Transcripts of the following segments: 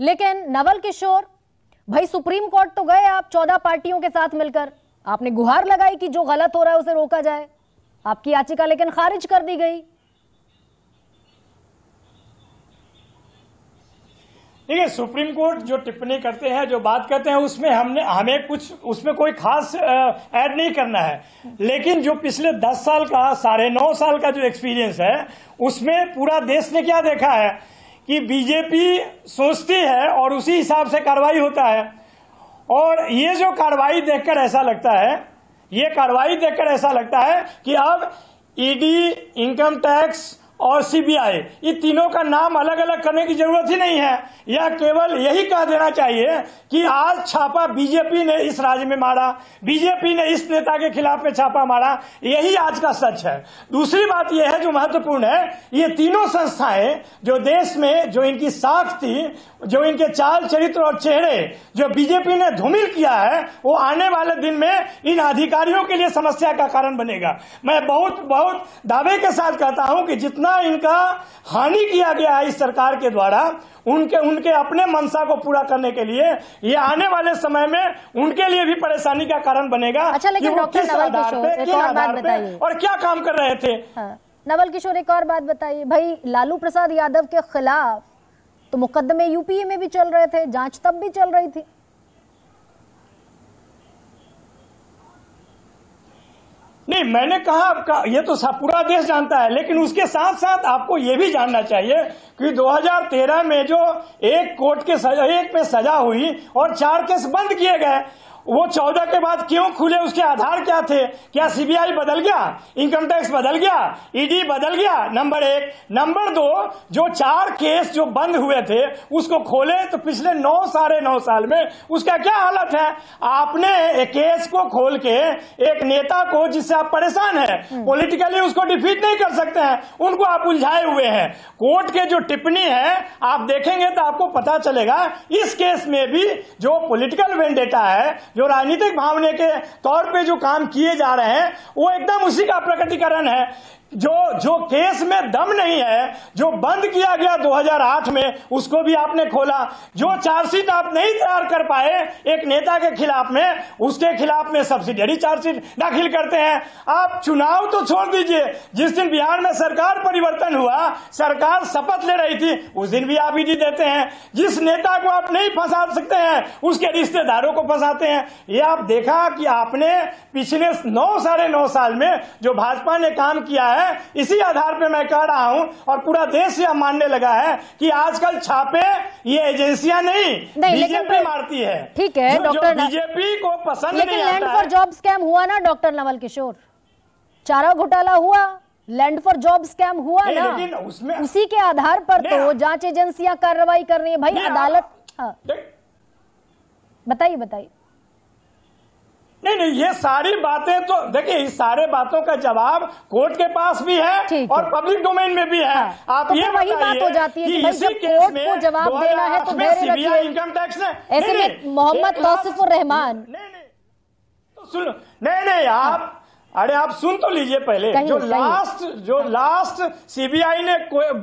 लेकिन नवल किशोर भाई, supreme court तो गए आप 14 पार्टियों के साथ मिलकर, आपने गुहार लगाई कि जो गलत हो रहा है उसे रोका जाए, आपकी याचिका लेकिन खारिज कर दी गई। देखिए, सुप्रीम कोर्ट जो टिप्पणी करते हैं, जो बात करते हैं, उसमें हमें कुछ उसमें कोई खास ऐड नहीं करना है। लेकिन जो पिछले 10 साल का, 9.5 साल का जो एक्सपीरियंस है, उसमें पूरा देश ने क्या देखा है कि बीजेपी सोचती है और उसी हिसाब से कार्रवाई होता है। और ये जो कार्रवाई देखकर ऐसा लगता है, कि अब ईडी, इनकम टैक्स और सीबीआई, ये तीनों का नाम अलग अलग करने की जरूरत ही नहीं है। यह केवल यही कह देना चाहिए कि आज छापा बीजेपी ने इस राज्य में मारा, बीजेपी ने इस नेता के खिलाफ में छापा मारा, यही आज का सच है। दूसरी बात यह है जो महत्वपूर्ण है, ये तीनों संस्थाएं जो देश में, जो इनकी साख थी, जो इनके चाल चरित्र और चेहरे जो बीजेपी ने धूमिल किया है, वो आने वाले दिन में इन अधिकारियों के लिए समस्या का कारण बनेगा। मैं बहुत बहुत दावे के साथ कहता हूं कि जितना इनका हानि किया गया है इस सरकार के द्वारा, उनके अपने मनसा को पूरा करने के लिए, ये आने वाले समय में उनके लिए भी परेशानी का कारण बनेगा। अच्छा, लेकिन किस आधार पे, और क्या काम कर रहे थे। हाँ। नवल किशोर, एक और बात बताइए भाई, लालू प्रसाद यादव के खिलाफ तो मुकदमे यूपीए में भी चल रहे थे, जांच तब भी चल रही थी। नहीं, मैंने कहा आपका ये तो पूरा देश जानता है, लेकिन उसके साथ साथ आपको ये भी जानना चाहिए कि 2013 में जो एक पे सजा हुई और 4 केस बंद किए गए, वो 14 के बाद क्यों खुले, उसके आधार क्या थे। क्या सीबीआई बदल गया, इनकम टैक्स बदल गया, ईडी बदल गया, नंबर 1। नंबर 2, जो 4 केस जो बंद हुए थे उसको खोले तो पिछले 9 साढ़े 9 साल में उसका क्या हालत है। आपने एक केस को खोल के एक नेता को, जिससे आप परेशान हैं, पॉलिटिकली उसको डिफीट नहीं कर सकते हैं, उनको आप उलझाए हुए हैं। कोर्ट के जो टिप्पणी है आप देखेंगे तो आपको पता चलेगा, इस केस में भी जो पॉलिटिकल वेंडेटा है, जो राजनीतिक भावने के तौर पे जो काम किए जा रहे हैं, वो एकदम उसी का प्रकटीकरण है। जो केस में दम नहीं है, जो बंद किया गया 2008 में, उसको भी आपने खोला। जो चार्जशीट आप नहीं तैयार कर पाए एक नेता के खिलाफ में, उसके खिलाफ में सब्सिडरी चार्जशीट दाखिल करते हैं। आप चुनाव तो छोड़ दीजिए, जिस दिन बिहार में सरकार परिवर्तन हुआ, सरकार शपथ ले रही थी, उस दिन भी आप ईडी देते हैं। जिस नेता को आप नहीं फंसा सकते हैं, उसके रिश्तेदारों को फंसाते हैं। ये आप देखा कि आपने पिछले 9 साढ़े 9 साल में जो भाजपा ने काम किया है, इसी आधार पे मैं कह रहा हूं, और पूरा देश यह मानने लगा है कि आजकल छापे ये एजेंसियां नहीं बीजेपी मारती है। ठीक है डॉक्टर, बीजेपी को पसंद नहीं आता। लेकिन लैंड फॉर जॉब स्कैम हुआ ना डॉक्टर नवल किशोर, चारा घोटाला हुआ, लैंड फॉर जॉब स्कैम हुआ ना, लेकिन उसमें उसी के आधार पर तो जांच एजेंसियां कार्रवाई कर रही है भाई, अदालत। बताइए। नहीं, ये सारी बातें तो देखिए, इस सारे बातों का जवाब कोर्ट के पास भी है और पब्लिक डोमेन में भी है। आप तो ये वही बात हो जाती है कि भाई जब कोर्ट को जवाब देना है तो धैर्य रखिए। इनकम टैक्स ने ऐसे में मोहम्मद तौसीफुर रहमान, नहीं, आप सुन तो लीजिए पहले। जो लास्ट सीबीआई ने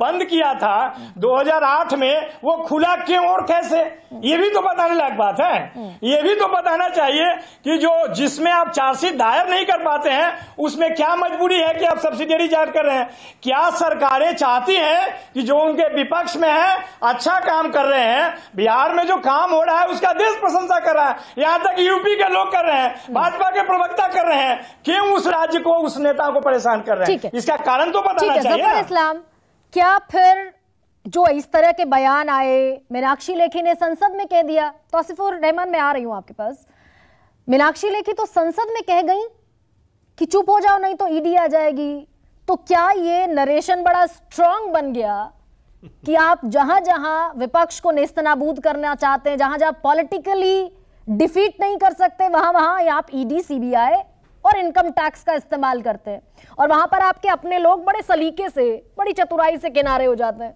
बंद किया था 2008 में, वो खुला क्यों और कैसे, ये भी तो बताने लायक बात है। ये भी तो बताना चाहिए कि जो जिसमें आप चार्जशीट दायर नहीं कर पाते हैं, उसमें क्या मजबूरी है कि आप सब्सिडरी जारी कर रहे हैं। क्या सरकारें चाहती हैं कि जो उनके विपक्ष में है अच्छा काम कर रहे हैं। बिहार में जो काम हो रहा है उसका देश प्रशंसा कर रहा है, यहाँ तक यूपी के लोग कर रहे हैं, भाजपा के प्रवक्ता कर रहे हैं। क्यों उस राज्य को, उस नेता को परेशान कर रहे हैं, इसका कारण तो बताना चाहिए। जफर इस्लाम, क्या फिर जो इस तरह के बयान आए, मीनाक्षी लेखी ने संसद में कह दिया, तौसीफुर रहमान मैं आ रही हूं आपके पास, मीनाक्षी लेखी तो संसद में कह गई कि चुप हो जाओ नहीं तो ईडी आ जाएगी, तो क्या ये नरेशन बड़ा स्ट्रांग बन गया कि आप जहां जहां विपक्ष को नेस्तनाबूद करना चाहते हैं, जहां जहां पॉलिटिकली डिफीट नहीं कर सकते, वहां वहां आप ईडी, सीबीआई और इनकम टैक्स का इस्तेमाल करते हैं, और वहां पर आपके अपने लोग बड़े सलीके से, बड़ी चतुराई से किनारे हो जाते हैं।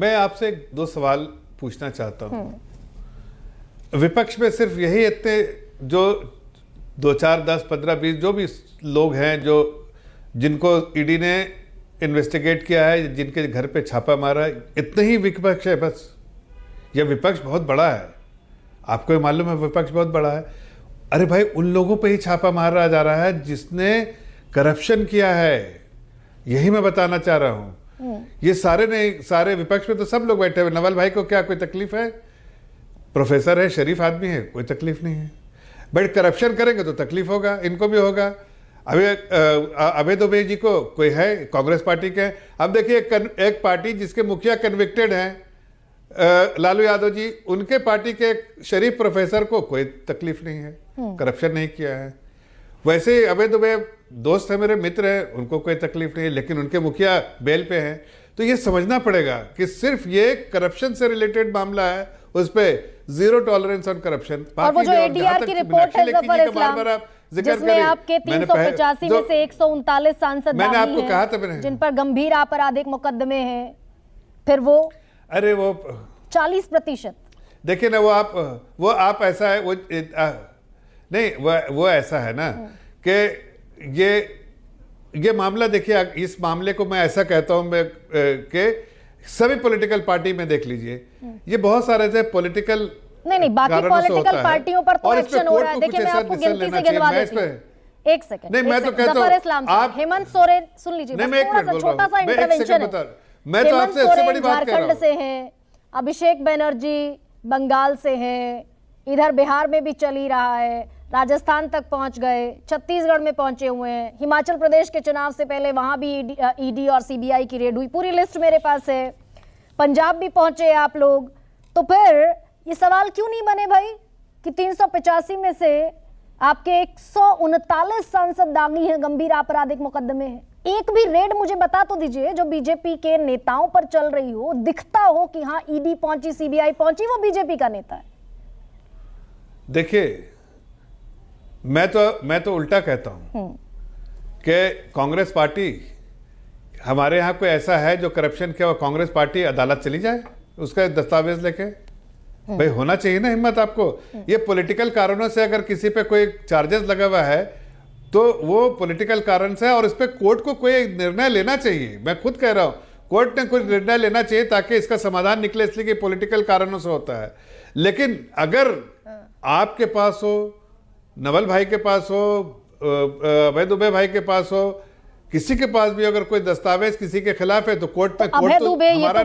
मैं आपसे 2 सवाल पूछना चाहता हूं। विपक्ष में सिर्फ यही इतने जो 2, 4, 10, 15, 20 जो भी लोग हैं, जो जिनको ईडी ने इन्वेस्टिगेट किया है, जिनके घर पे छापा मारा है, इतने ही विपक्ष है बस। यह विपक्ष बहुत बड़ा है, आपको मालूम है विपक्ष बहुत बड़ा है। अरे भाई, उन लोगों पे ही छापा मारा जा रहा है जिसने करप्शन किया है, यही मैं बताना चाह रहा हूँ। ये सारे ने सारे विपक्ष में तो सब लोग बैठे हुए। नवल भाई को क्या कोई तकलीफ है? प्रोफेसर है, शरीफ आदमी है, कोई तकलीफ नहीं है। बट करप्शन करेंगे तो तकलीफ होगा, इनको भी होगा। अभय दोबे जी को कोई है, कांग्रेस पार्टी के। अब देखिए एक पार्टी जिसके मुखिया कन्विक्टेड हैं लालू यादव जी, उनके पार्टी के शरीफ प्रोफेसर को कोई तकलीफ नहीं है, करप्शन नहीं किया है। वैसे ही अभय दोबे दोस्त है, मेरे मित्र हैं, उनको कोई तकलीफ नहीं है, लेकिन उनके मुखिया बेल पे हैं। तो ये समझना पड़ेगा कि सिर्फ ये करप्शन से रिलेटेड मामला है, उस पर जीरो टॉलरेंस ऑन करप्शन। जिसमें आपके 385 में से 139 सांसद दागी हैं, जिन पर गंभीर आपराधिक मुकदमे हैं, फिर वो अरे वो 40%। देखिए ना, वो आप ऐसा है, वो ऐसा है ना कि ये मामला, देखिए इस मामले को मैं ऐसा कहता हूँ मैं कि सभी पॉलिटिकल पार्टी में देख लीजिए, ये बहुत सारे थे पॉलिटिकल नहीं, बाकी पॉलिटिकल पार्टियों पर तो एक्शन हो रहा है। देखिए, मैं आपको गिनती से गिनवा देती हूं। एक सेकंड, नहीं मैं तो कहता हूं, जफर इस्लाम साहब, हेमंत सोरेन, सुन लीजिए, मैं छोटा सा इंटरवेंशन है। मैं तो आपसे सबसे बड़ी बात कर रहा हूं। झारखंड से हैं, अभिषेक बैनर्जी बंगाल से हैं, इधर बिहार में भी चल ही रहा है, राजस्थान तक पहुंच गए, छत्तीसगढ़ में पहुंचे हुए हैं, हिमाचल प्रदेश के चुनाव से पहले वहां भी ईडी और सीबीआई की रेड हुई, पूरी लिस्ट मेरे पास है, पंजाब भी पहुंचे आप लोग। तो फिर ये सवाल क्यों नहीं बने भाई कि 385 में से आपके 139 सांसद दागी हैं, गंभीर आपराधिक मुकदमे हैं। एक भी रेड मुझे बता तो दीजिए जो बीजेपी के नेताओं पर चल रही हो, दिखता हो कि हाँ ईडी पहुंची, सीबीआई पहुंची, वो बीजेपी का नेता है। देखिए, मैं तो उल्टा कहता हूं कि कांग्रेस पार्टी, हमारे यहाँ कोई ऐसा है जो करप्शन किया, कांग्रेस पार्टी अदालत चली जाए उसका दस्तावेज लेके? भाई होना चाहिए ना हिम्मत आपको। ये पॉलिटिकल कारणों से अगर किसी पे कोई चार्जेस लगा हुआ है तो वो पॉलिटिकल कारण से है, और इस पे कोर्ट को कोई निर्णय लेना चाहिए। मैं खुद कह रहा हूँ, कोर्ट ने कोई निर्णय लेना चाहिए ताकि इसका समाधान निकले, इसलिए कि पॉलिटिकल कारणों से होता है। लेकिन अगर आपके पास हो, नवल भाई के पास हो, अभय दुबे भाई के पास हो, किसी के पास भी अगर कोई दस्तावेज किसी के खिलाफ है तो कोर्ट में, कोर्ट तो हमारा